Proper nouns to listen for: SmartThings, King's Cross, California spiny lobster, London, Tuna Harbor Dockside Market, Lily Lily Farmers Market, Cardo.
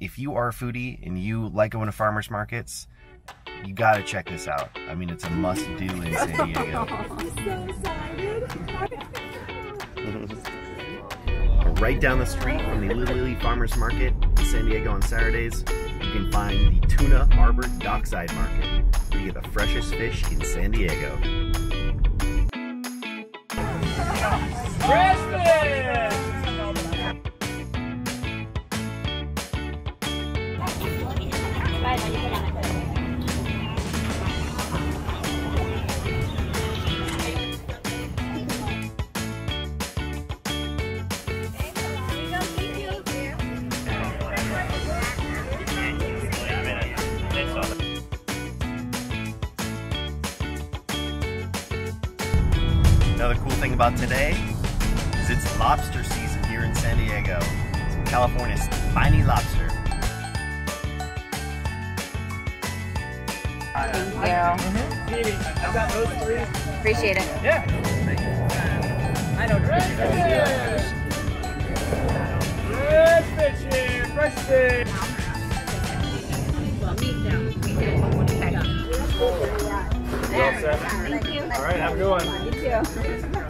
If you are a foodie and you like going to farmers markets, you gotta check this out. I mean, it's a must-do in San Diego. Right down the street from the Lily Lily Farmers Market in San Diego on Saturdays, you can find the Tuna Harbor Dockside Market, where you get the freshest fish in San Diego. Fresh fish! Another cool thing about today is it's lobster season here in San Diego. It's California spiny lobster. Thank you. I've got those three. Appreciate it. Yeah. I know. Fresh fish here. Fresh fish. Thank you. All right. Have a good one. You too.